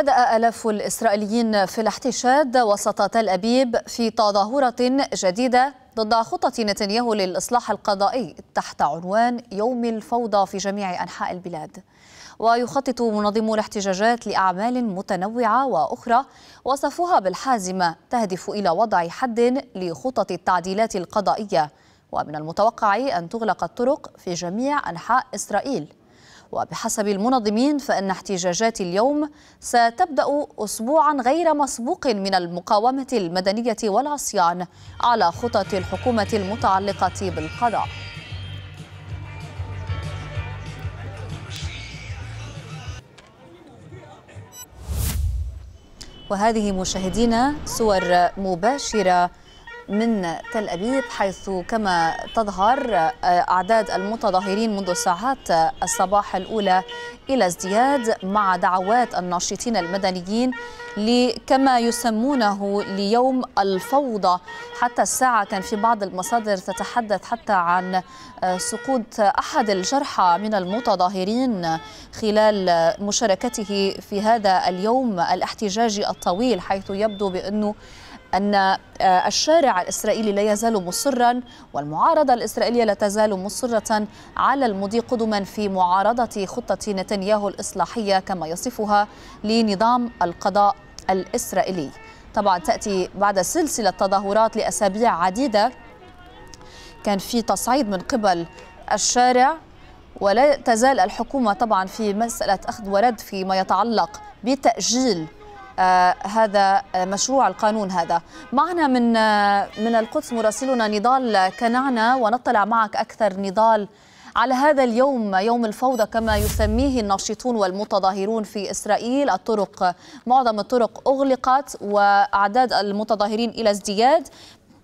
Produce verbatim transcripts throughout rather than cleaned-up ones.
بدأ آلاف الإسرائيليين في الاحتشاد وسط تل أبيب في تظاهرة جديدة ضد خطة نتنياهو للإصلاح القضائي تحت عنوان يوم الفوضى في جميع أنحاء البلاد. ويخطط منظمو الاحتجاجات لأعمال متنوعة وأخرى وصفوها بالحازمة تهدف إلى وضع حد لخطط التعديلات القضائية، ومن المتوقع أن تغلق الطرق في جميع أنحاء إسرائيل. وبحسب المنظمين فإن احتجاجات اليوم ستبدأ أسبوعا غير مسبوق من المقاومة المدنية والعصيان على خطط الحكومة المتعلقة بالقضاء. وهذه مشاهدينا صور مباشرة من تل أبيب، حيث كما تظهر أعداد المتظاهرين منذ ساعات الصباح الأولى إلى ازدياد، مع دعوات الناشطين المدنيين لكما يسمونه ليوم الفوضى. حتى الساعة كان في بعض المصادر تتحدث حتى عن سقوط أحد الجرحى من المتظاهرين خلال مشاركته في هذا اليوم الاحتجاجي الطويل، حيث يبدو بأنه أن الشارع الإسرائيلي لا يزال مصرا والمعارضة الإسرائيلية لا تزال مصرة على المضي قدما في معارضة خطة نتنياهو الإصلاحية كما يصفها لنظام القضاء الإسرائيلي. طبعا تأتي بعد سلسلة تظاهرات لأسابيع عديدة كان في تصعيد من قبل الشارع، ولا تزال الحكومة طبعا في مسألة أخذ ورد فيما يتعلق بتأجيل آه هذا آه مشروع القانون. هذا معنا من آه من القدس مراسلنا نضال كنعنا، ونطلع معك أكثر نضال على هذا اليوم، يوم الفوضى كما يسميه الناشطون والمتظاهرون في إسرائيل. الطرق، معظم الطرق أغلقت وأعداد المتظاهرين إلى ازدياد،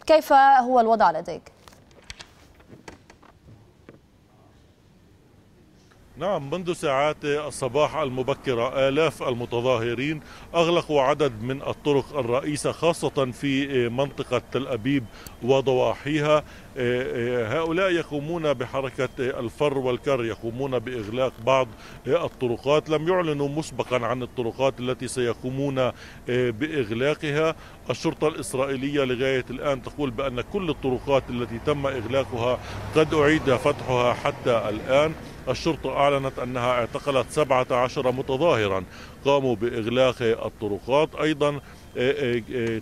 كيف هو الوضع لديك؟ نعم، منذ ساعات الصباح المبكرة آلاف المتظاهرين أغلقوا عدد من الطرق الرئيسة خاصة في منطقة تل أبيب وضواحيها. هؤلاء يقومون بحركة الفر والكر، يقومون بإغلاق بعض الطرقات. لم يعلنوا مسبقا عن الطرقات التي سيقومون بإغلاقها. الشرطة الإسرائيلية لغاية الآن تقول بأن كل الطرقات التي تم إغلاقها قد أعيد فتحها حتى الآن. الشرطة أعلنت أنها اعتقلت سبعة عشر متظاهرا قاموا بإغلاق الطرقات. أيضا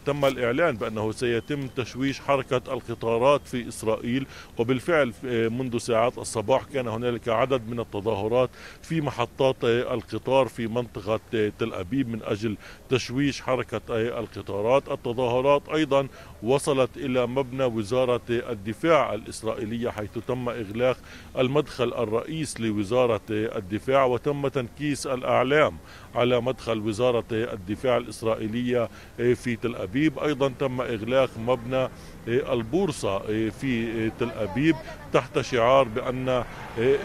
تم الإعلان بأنه سيتم تشويش حركة القطارات في إسرائيل، وبالفعل منذ ساعات الصباح كان هنالك عدد من التظاهرات في محطات القطار في منطقة تل أبيب من أجل تشويش حركة القطارات. التظاهرات أيضا وصلت إلى مبنى وزارة الدفاع الإسرائيلية، حيث تم إغلاق المدخل الرئيس لوزارة الدفاع، وتم تنكيس الأعلام على مدخل وزارة الدفاع الإسرائيلية في تل أبيب. أيضا تم إغلاق مبنى البورصة في تل أبيب تحت شعار بأن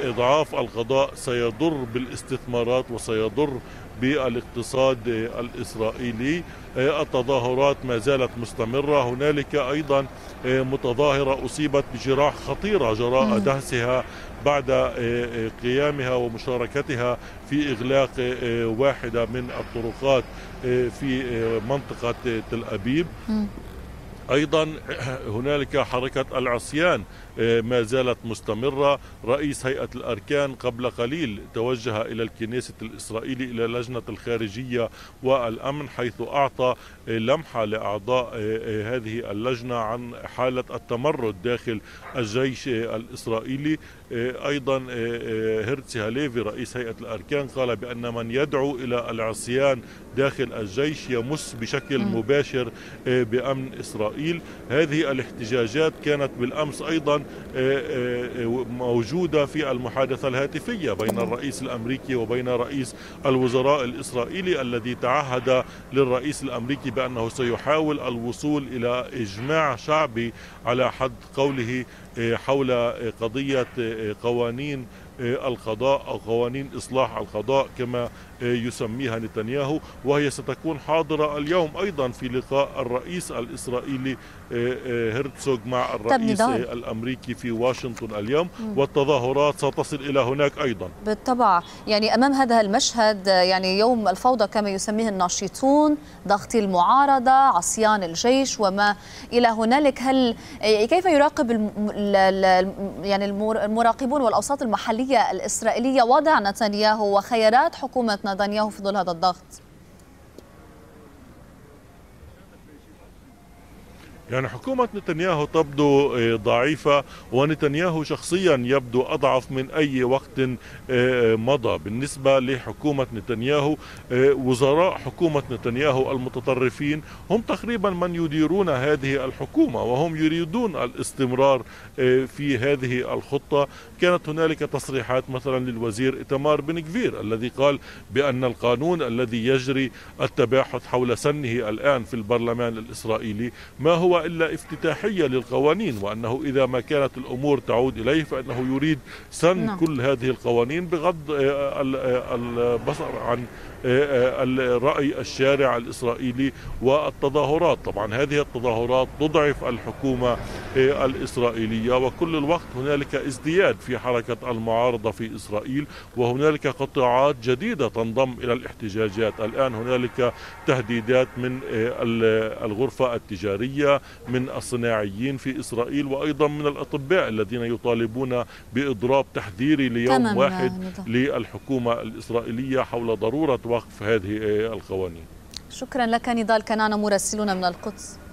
إضعاف القضاء سيضر بالاستثمارات وسيضر بالاقتصاد الإسرائيلي. التظاهرات ما زالت مستمرة. هنالك أيضا متظاهرة أصيبت بجراح خطيرة جراء دهسها بعد قيامها ومشاركتها في إغلاق واحدة من الطرقات في منطقة تل أبيب. أيضا هنالك حركة العصيان ما زالت مستمرة. رئيس هيئة الأركان قبل قليل توجه إلى الكنيسة الإسرائيلي إلى لجنة الخارجية والأمن، حيث أعطى لمحة لأعضاء هذه اللجنة عن حالة التمرد داخل الجيش الإسرائيلي. أيضا هيرتسي هاليفي رئيس هيئة الأركان قال بأن من يدعو إلى العصيان داخل الجيش يمس بشكل مباشر بأمن إسرائيل. هذه الاحتجاجات كانت بالأمس أيضا موجودة في المحادثة الهاتفية بين الرئيس الأمريكي وبين رئيس الوزراء الإسرائيلي، الذي تعهد للرئيس الأمريكي بأنه سيحاول الوصول إلى إجماع شعبي على حد قوله حول قضية قوانين القضاء أو قوانين إصلاح القضاء كما يسميها نتنياهو، وهي ستكون حاضرة اليوم أيضا في لقاء الرئيس الإسرائيلي هرتسوج مع الرئيس الأمريكي في واشنطن اليوم، والتظاهرات ستصل إلى هناك أيضا. بالطبع، يعني أمام هذا المشهد، يعني يوم الفوضى كما يسميه الناشطون، ضغط المعارضة، عصيان الجيش وما إلى هنالك، هل كيف يراقب يعني المراقبون والأوساط المحلية الإسرائيلية وضع نتنياهو وخيارات حكومة نتنياهو في ظل هذا الضغط؟ يعني حكومة نتنياهو تبدو ضعيفة، ونتنياهو شخصيا يبدو أضعف من أي وقت مضى. بالنسبة لحكومة نتنياهو، وزراء حكومة نتنياهو المتطرفين هم تقريبا من يديرون هذه الحكومة، وهم يريدون الاستمرار في هذه الخطة. كانت هنالك تصريحات مثلا للوزير ايتمار بن غفير الذي قال بأن القانون الذي يجري التباحث حول سنه الآن في البرلمان الإسرائيلي ما هو إلا افتتاحية للقوانين، وأنه إذا ما كانت الأمور تعود إليه فإنه يريد سن نعم. كل هذه القوانين بغض البصر عن الرأي الشارع الإسرائيلي والتظاهرات. طبعا هذه التظاهرات تضعف الحكومة الإسرائيلية، وكل الوقت هنالك ازدياد في حركة المعارضة في إسرائيل، وهنالك قطاعات جديدة تنضم إلى الاحتجاجات. الآن هنالك تهديدات من الغرفة التجارية، من الصناعيين في إسرائيل، وأيضا من الأطباء الذين يطالبون بإضراب تحذيري ليوم واحد للحكومة الإسرائيلية حول ضرورة وقف هذه القوانين. شكرا لك نضال كنعنا مراسلنا من القدس.